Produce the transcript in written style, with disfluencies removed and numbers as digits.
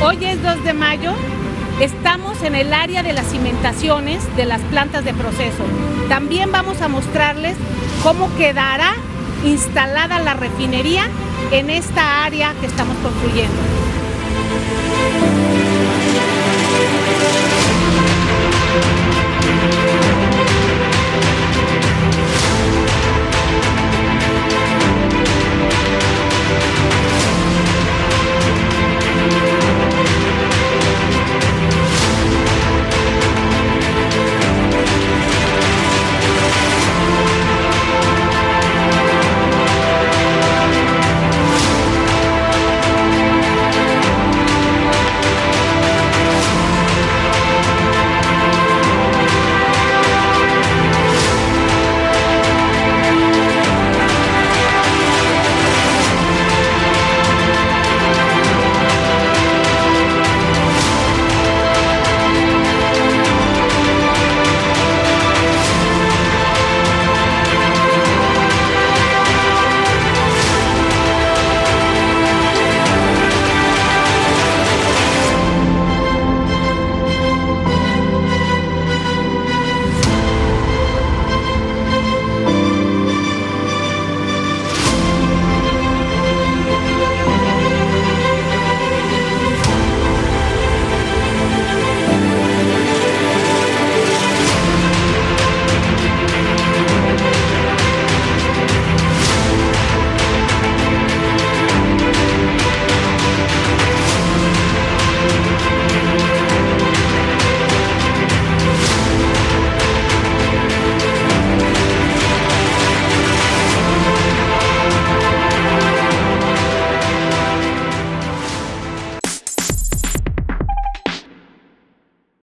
Hoy es 2 de mayo, estamos en el área de las cimentaciones de las plantas de proceso. También vamos a mostrarles cómo quedará instalada la refinería en esta área que estamos construyendo.